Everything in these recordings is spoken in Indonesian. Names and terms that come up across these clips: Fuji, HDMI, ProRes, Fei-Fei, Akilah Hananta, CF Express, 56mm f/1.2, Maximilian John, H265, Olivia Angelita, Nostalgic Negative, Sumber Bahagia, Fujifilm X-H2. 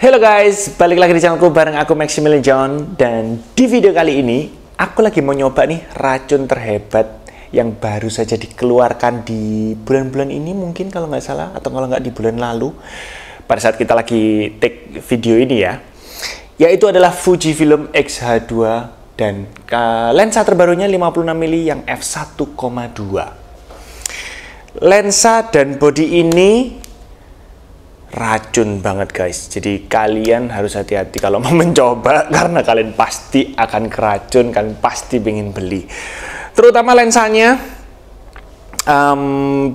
Hello guys, balik lagi di channelku bareng aku Maximilian John. Dan di video kali ini, aku lagi mau nyoba nih racun terhebat yang baru saja dikeluarkan di bulan-bulan ini mungkin kalau nggak salah, atau kalau nggak di bulan lalu pada saat kita lagi take video ini ya. Yaitu adalah Fujifilm X-H2 dan lensa terbarunya 56mm yang f1.2. Lensa dan bodi ini racun banget guys, jadi kalian harus hati-hati kalau mau mencoba karena kalian pasti akan keracun, kalian pasti pengen beli. Terutama lensanya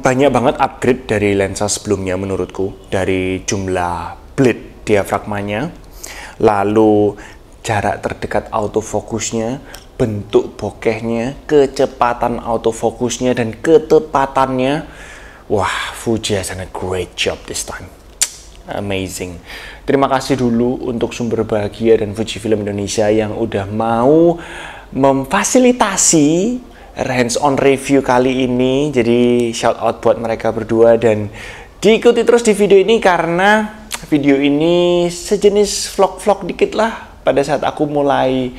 banyak banget upgrade dari lensa sebelumnya menurutku, dari jumlah blade diafragmanya, lalu jarak terdekat autofocusnya, bentuk bokehnya, kecepatan autofocusnya dan ketepatannya. Wah, Fuji has done a great job this time. Amazing. Terima kasih dulu untuk Sumber Bahagia dan Fujifilm Indonesia yang udah mau memfasilitasi hands on review kali ini. Jadi shout out buat mereka berdua dan diikuti terus di video ini karena video ini sejenis vlog-vlog dikit lah. Pada saat aku mulai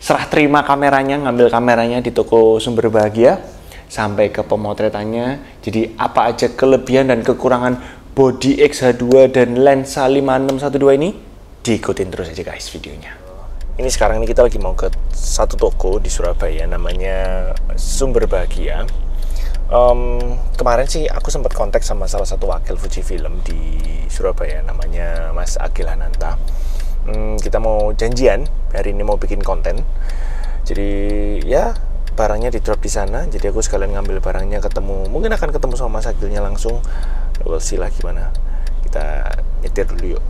serah terima kameranya, ngambil kameranya di toko Sumber Bahagia sampai ke pemotretannya. Jadi apa aja kelebihan dan kekurangan bodi X-H2 dan lensa 5612 ini, diikutin terus aja guys videonya. Ini sekarang ini kita lagi mau ke satu toko di Surabaya namanya Sumber Bahagia. Kemarin sih aku sempat kontak sama salah satu wakil Fujifilm di Surabaya namanya Mas Akilah Hananta. Kita mau janjian hari ini mau bikin konten. Jadi ya barangnya di drop di sana, jadi aku sekalian ngambil barangnya, ketemu, mungkin akan ketemu sama sakilnya langsung. We'll see lah gimana, kita nyetir dulu yuk.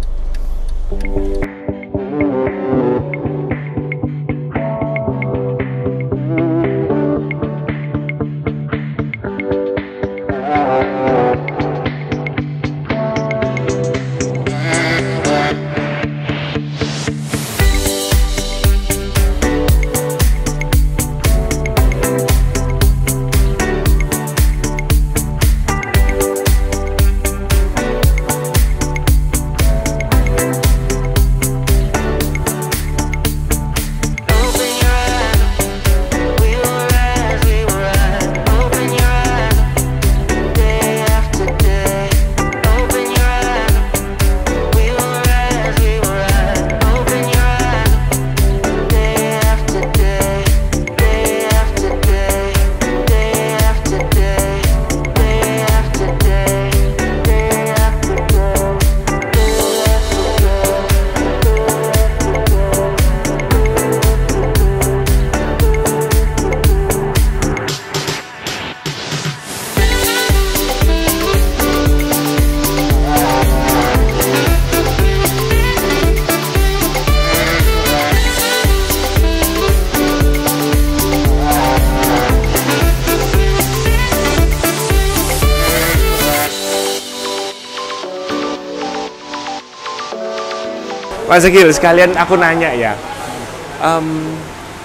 Mas Akil, sekalian aku nanya ya,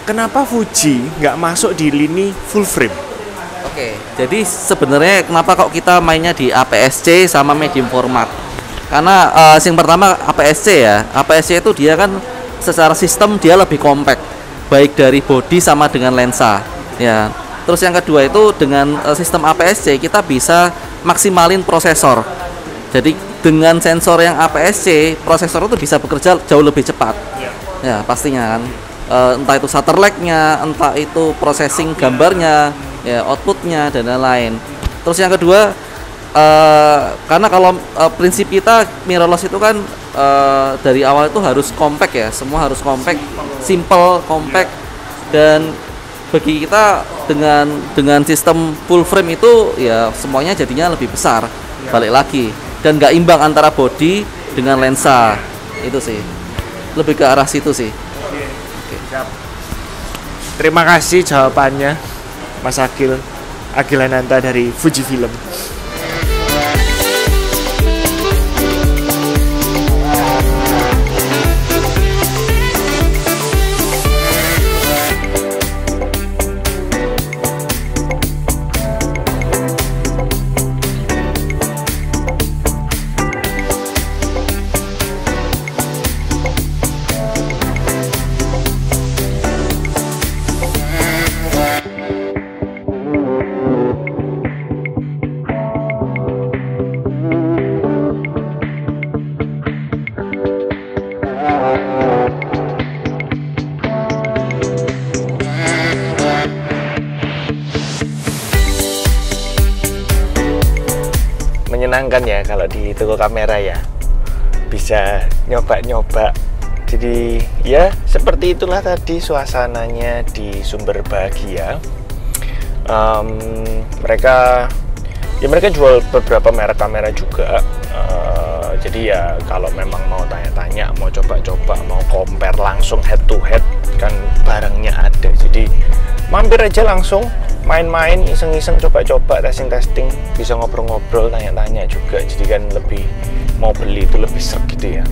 kenapa Fuji nggak masuk di lini full frame? Oke, jadi sebenarnya kenapa kok kita mainnya di APS-C sama medium format? Karena yang pertama APS-C ya, APS-C itu dia kan secara sistem dia lebih compact, baik dari body sama dengan lensa. Ya, terus yang kedua itu dengan sistem APS-C kita bisa maksimalin prosesor. Jadi dengan sensor yang APS-C, prosesor itu bisa bekerja jauh lebih cepat. Ya pastinya kan. Entah itu shutter lag-nya, entah itu processing gambarnya, ya outputnya dan lain-lain. Terus yang kedua, karena kalau prinsip kita mirrorless itu kan dari awal itu harus compact ya, semua harus compact, simple, compact. Dan bagi kita dengan sistem full frame itu ya semuanya jadinya lebih besar. Balik lagi. Dan nggak imbang antara body dengan lensa, itu sih lebih ke arah situ sih. Oke. Terima kasih jawabannya Mas Akilah Hananta dari Fujifilm. menyenangkan ya kalau di toko kamera ya, bisa nyoba-nyoba. Jadi ya seperti itulah tadi suasananya di Sumber Bahagia. Mereka jual beberapa merek kamera juga. Jadi ya kalau memang mau tanya-tanya, mau coba-coba, mau compare langsung head to head, kan barangnya ada. Jadi mampir aja langsung, main-main, iseng-iseng, coba-coba, testing-testing, bisa ngobrol-ngobrol, tanya-tanya juga. Jadi kan lebih mau beli itu lebih seru gitu ya.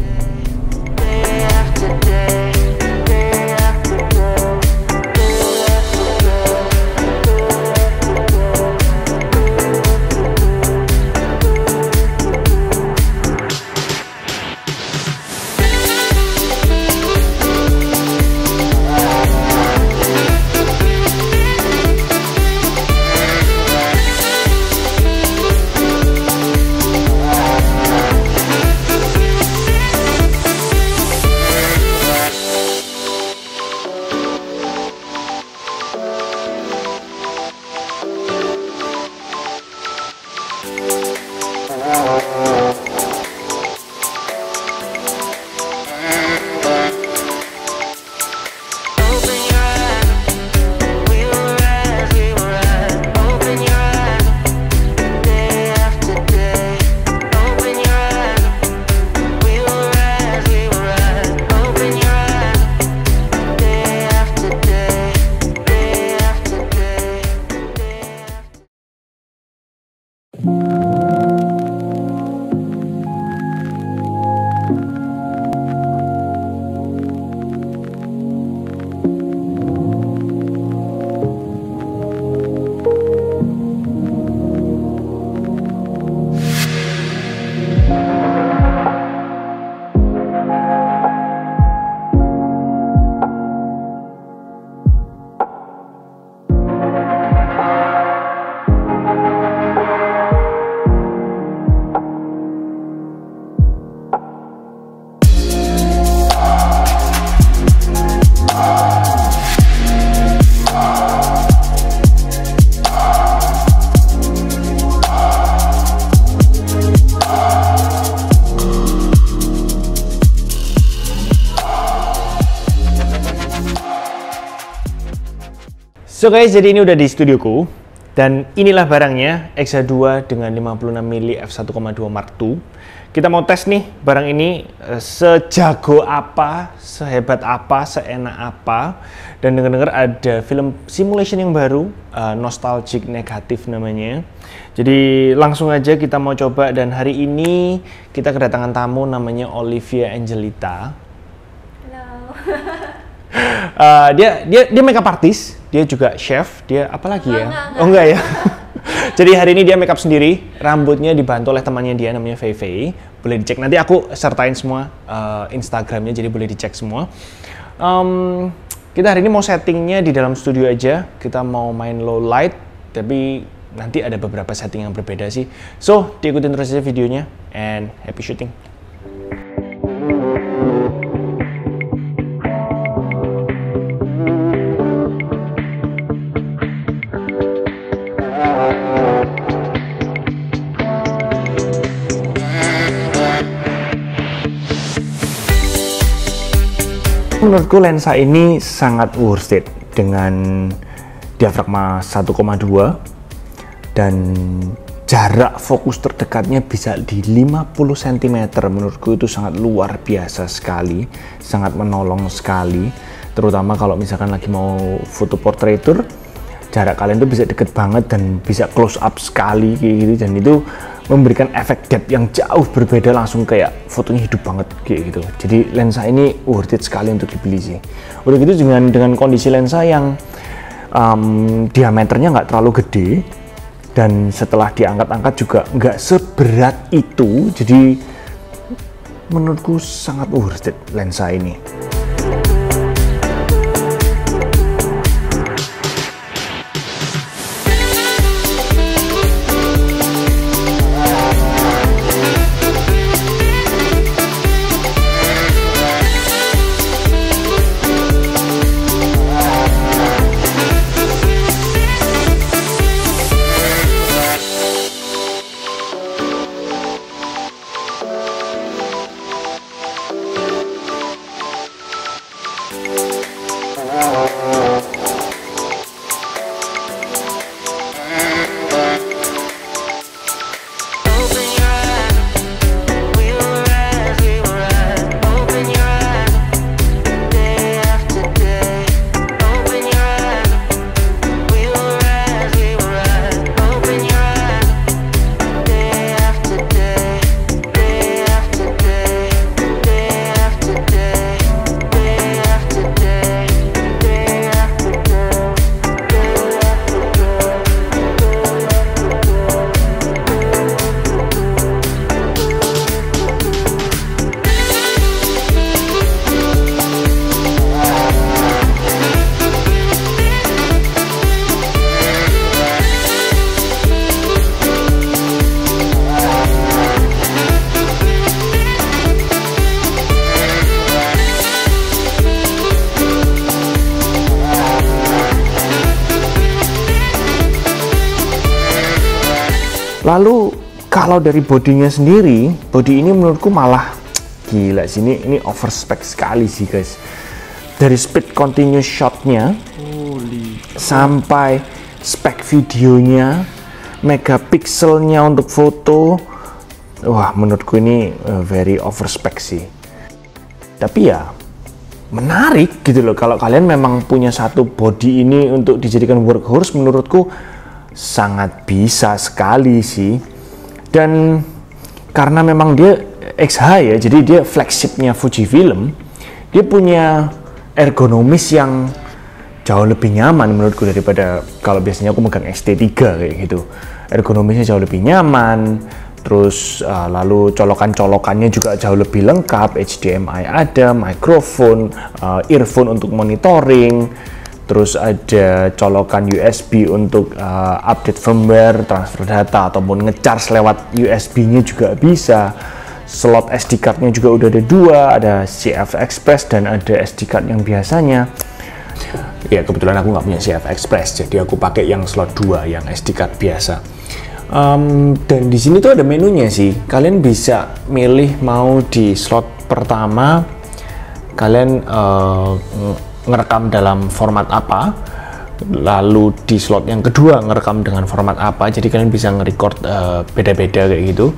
So guys, jadi ini udah di studioku dan inilah barangnya, X-H2 dengan 56mm f1.2 Mark II. Kita mau tes nih barang ini sejago apa, sehebat apa, seenak apa. Dan dengar-dengar ada film simulation yang baru, Nostalgic Negative namanya. Jadi langsung aja kita mau coba, dan hari ini kita kedatangan tamu namanya Olivia Angelita. Halo. Dia makeup artist. Dia juga chef, dia apalagi ya? Oh enggak ya. Jadi hari ini dia makeup sendiri, rambutnya dibantu oleh temannya dia namanya Fei-Fei. Boleh dicek, nanti aku sertain semua Instagramnya, jadi boleh dicek semua. Kita hari ini mau settingnya di dalam studio aja, kita mau main low light, tapi nanti ada beberapa setting yang berbeda sih. So, diikutin terus aja videonya, and happy shooting. Menurutku lensa ini sangat worth it dengan diafragma 1.2 dan jarak fokus terdekatnya bisa di 50 cm. Menurutku itu sangat luar biasa sekali, sangat menolong sekali, terutama kalau misalkan lagi mau foto portraitur, jarak kalian tuh bisa deket banget dan bisa close up sekali kayak gitu, dan itu memberikan efek depth yang jauh berbeda, langsung kayak fotonya hidup banget kayak gitu. Jadi lensa ini worth it sekali untuk dibeli sih. Udah gitu dengan kondisi lensa yang diameternya nggak terlalu gede, dan setelah diangkat-angkat juga nggak seberat itu. Jadi menurutku sangat worth it lensa ini. Lalu kalau dari bodinya sendiri, body ini menurutku malah gila sih, ini overspec sekali sih guys. Dari speed continuous shotnya sampai spek videonya, megapikselnya untuk foto, wah menurutku ini very overspec sih. Tapi ya menarik gitu loh, kalau kalian memang punya satu body ini untuk dijadikan workhorse, menurutku sangat bisa sekali sih. Dan karena memang dia X-H ya, jadi dia flagshipnya Fujifilm, dia punya ergonomis yang jauh lebih nyaman menurutku daripada kalau biasanya aku megang X-T3 kayak gitu. Ergonomisnya jauh lebih nyaman, terus lalu colokan-colokannya juga jauh lebih lengkap, HDMI ada, microphone, earphone untuk monitoring, terus ada colokan USB untuk update firmware, transfer data, ataupun ngecharge lewat USB-nya juga bisa. Slot SD card-nya juga udah ada dua, ada CF Express dan ada SD card yang biasanya. Ya kebetulan aku nggak punya CF Express, jadi aku pakai yang slot 2, yang SD card biasa. Dan di sini tuh ada menunya sih. Kalian bisa milih mau di slot pertama kalian ngerekam dalam format apa, lalu di slot yang kedua ngerekam dengan format apa, jadi kalian bisa nge-record beda-beda kayak gitu,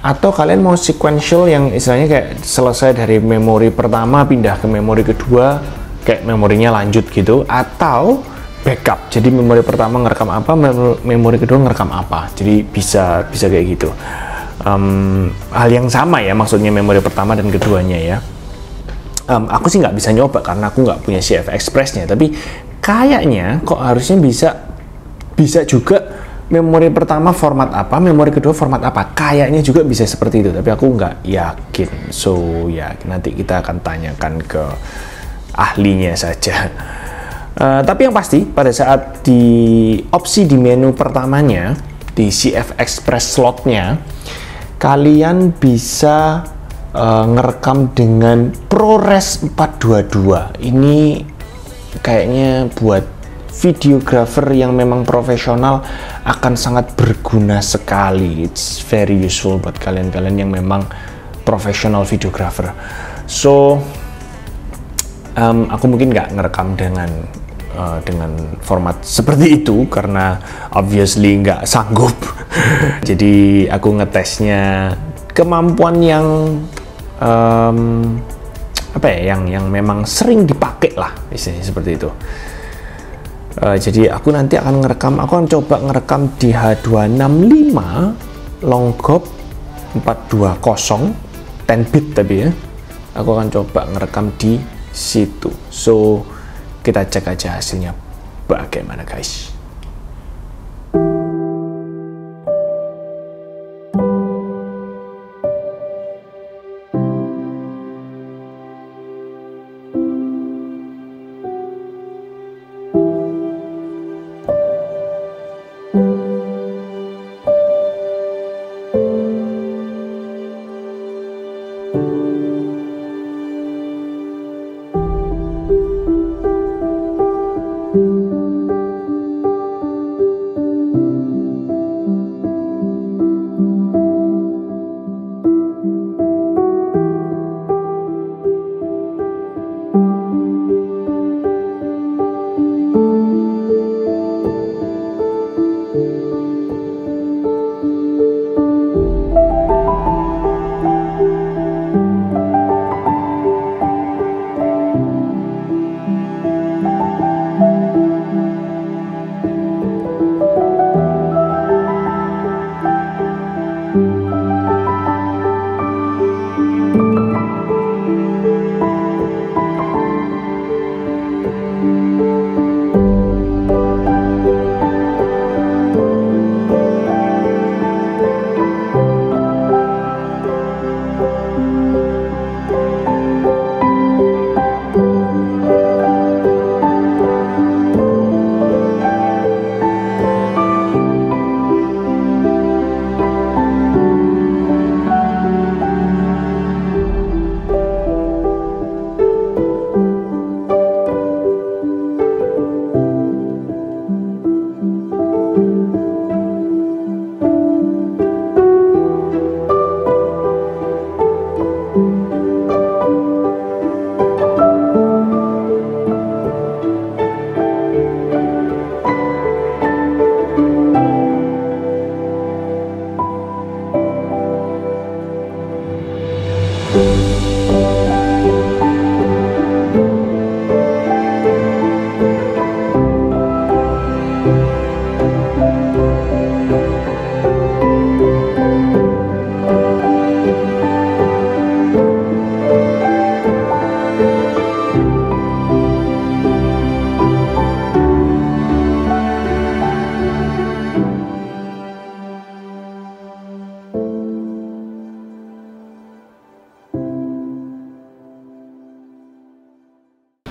atau kalian mau sequential yang istilahnya kayak selesai dari memori pertama pindah ke memori kedua, kayak memorinya lanjut gitu, atau backup, jadi memori pertama ngerekam apa, memori kedua ngerekam apa, jadi bisa kayak gitu. Hal yang sama ya, maksudnya memori pertama dan keduanya ya. Aku sih nggak bisa nyoba karena aku nggak punya CF Express-nya, tapi kayaknya kok harusnya bisa juga memori pertama format apa, memori kedua format apa, kayaknya juga bisa seperti itu, tapi aku nggak yakin. So ya nanti kita akan tanyakan ke ahlinya saja. Tapi yang pasti pada saat di opsi di menu pertamanya di CF Express slotnya, kalian bisa ngerekam dengan ProRes 422. Ini kayaknya buat videographer yang memang profesional akan sangat berguna sekali. It's very useful buat kalian-kalian yang memang profesional videographer. So aku mungkin nggak ngerekam dengan format seperti itu karena obviously nggak sanggup. Jadi aku ngetesnya kemampuan yang apa ya, yang memang sering dipakai lah, istilahnya seperti itu. Jadi aku nanti akan ngerekam, aku akan coba ngerekam di H265 longgob 420 10 bit tapi ya, aku akan coba ngerekam di situ. So kita cek aja hasilnya bagaimana guys.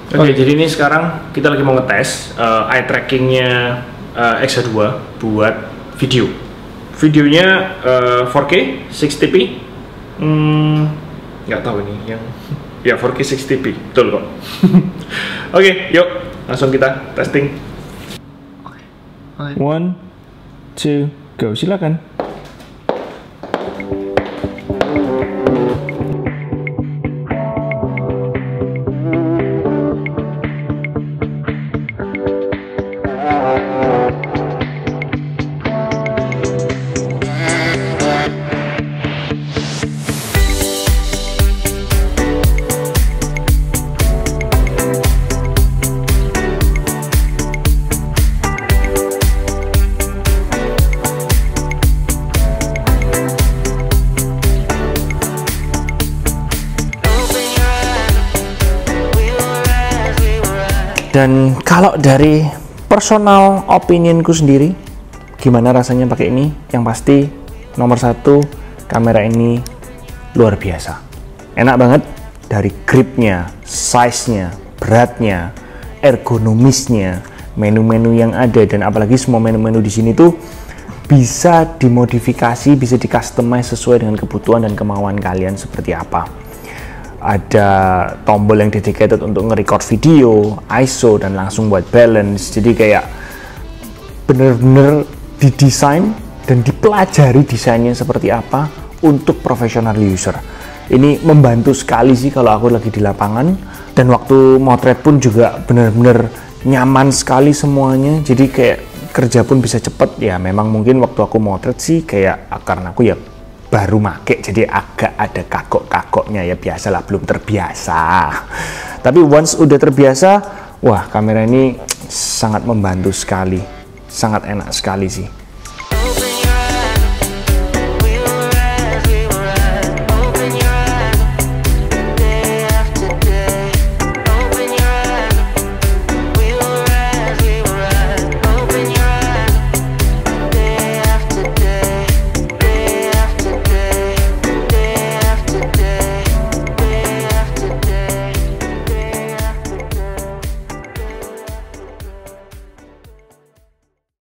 Oke, jadi ini sekarang kita lagi mau ngetes eye trackingnya X-H2 buat video. Videonya 4K 60p. Nggak tahu ini yang ya 4K 60p betul kok. Oke, yuk langsung kita testing. Oke. 1, 2, go, silakan. Dan kalau dari personal opinionku sendiri, gimana rasanya pakai ini? Yang pasti nomor 1, kamera ini luar biasa. Enak banget dari gripnya, size-nya, beratnya, ergonomisnya, menu-menu yang ada, dan apalagi semua menu-menu di sini tuh bisa dimodifikasi, bisa di-customize sesuai dengan kebutuhan dan kemauan kalian seperti apa. Ada tombol yang dedicated untuk nge-record video, ISO, dan langsung buat balance. Jadi kayak bener-bener didesain dan dipelajari desainnya seperti apa untuk profesional user. Ini membantu sekali sih kalau aku lagi di lapangan, dan waktu motret pun juga bener-bener nyaman sekali semuanya. Jadi kayak kerja pun bisa cepet ya. Memang mungkin waktu aku motret sih kayak, karena aku ya baru make, jadi agak ada kagok-kagoknya ya, biasalah, belum terbiasa. Tapi once udah terbiasa, wah kamera ini sangat membantu sekali, sangat enak sekali sih.